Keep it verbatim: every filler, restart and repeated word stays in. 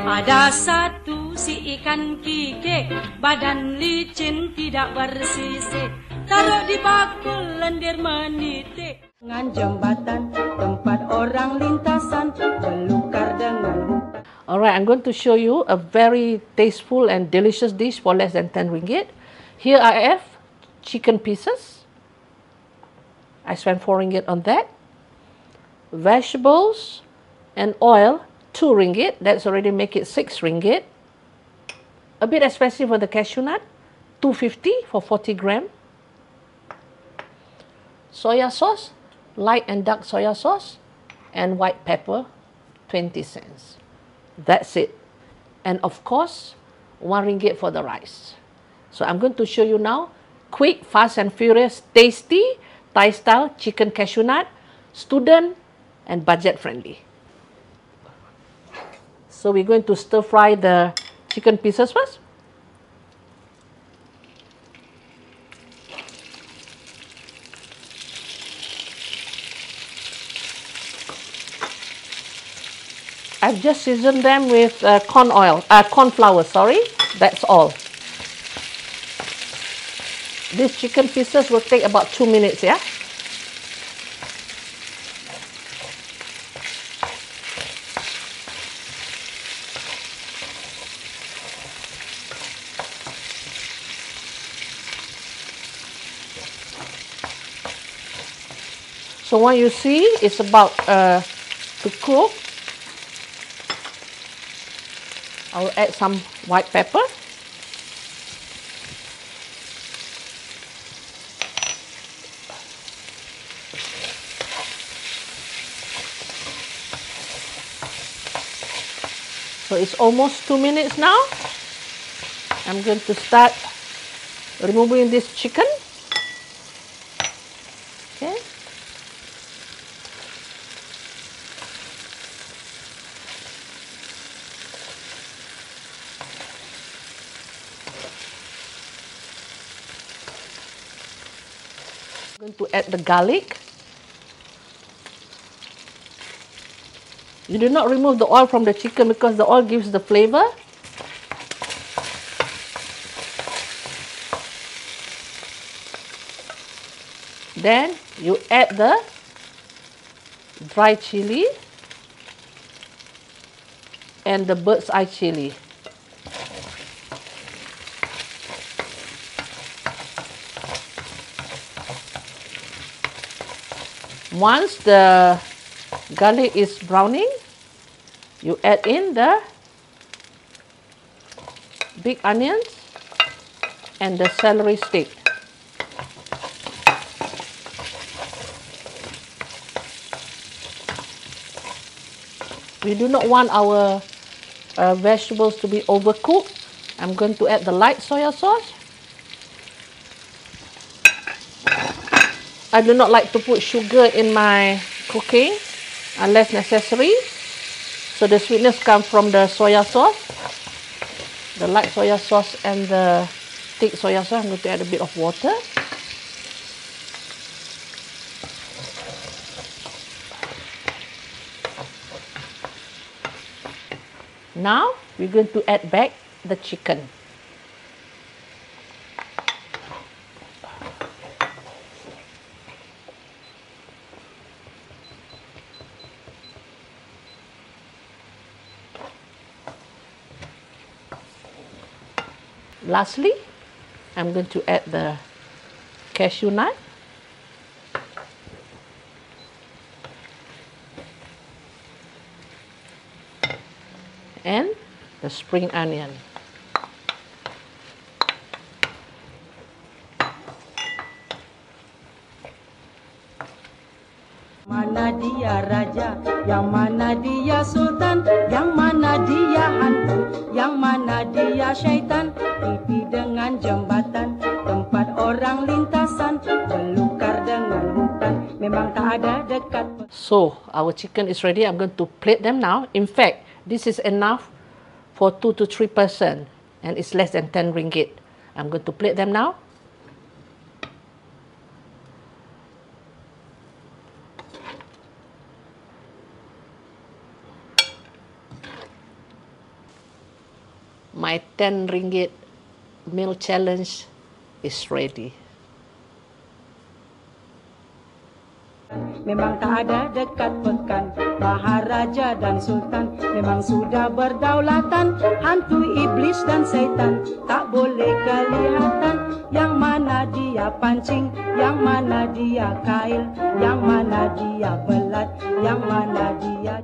Ada satu si ikan kikik, badan licin tidak bersisik, taruh di bakul lendir menitik. Dengan jembatan tempat orang lintasan melukar dengan buka. Alright, I'm going to show you a very tasteful and delicious dish for less than ten ringgit. Here I have chicken pieces. I spent four ringgit on that. Vegetables and oil, two ringgit. That's already make it six ringgit. A bit expensive for the cashew nut, two fifty for forty gram. Soya sauce, light and dark soya sauce, and white pepper, twenty cents. That's it. And of course, one ringgit for the rice. So I'm going to show you now quick, fast and furious, tasty Thai style chicken cashew nut, student and budget friendly. So we're going to stir fry the chicken pieces first. I've just seasoned them with uh, corn oil, uh, corn flour, sorry. That's all. These chicken pieces will take about two minutes, yeah. So what you see is about uh, to cook. I will add some white pepper. So it's almost two minutes now. I'm going to start removing this chicken. Okay. I'm going to add the garlic. You do not remove the oil from the chicken because the oil gives the flavor. Then you add the dry chili and the bird's eye chili. Once the garlic is browning, you add in the big onions and the celery stick. We do not want our uh, vegetables to be overcooked. I'm going to add the light soya sauce. I do not like to put sugar in my cooking unless necessary. So the sweetness comes from the soya sauce, the light soya sauce and the thick soya sauce. I'm going to add a bit of water. Now we're going to add back the chicken. Lastly, I'm going to add the cashew nut. And the spring onion. Mana dia raja, yang mana dia sultan, yang mana dia hantu, yang mana dia syaitan. Pipi dengan jembatan, tempat orang lintasan, melukar dengan hutan, memang tak ada dekat. So, our chicken is ready. I'm going to plate them now. In fact, this is enough for two to three person, and it's less than ten ringgit. I'm going to plate them now. my ten ringgit meal challenge is ready. Memang tak ada dekat pekan, maharaja dan sultan. Memang sudah berdaulatan, hantu iblis dan setan. Tak boleh kelihatan, yang mana dia pancing, yang mana dia kail, yang mana dia pelat, yang mana dia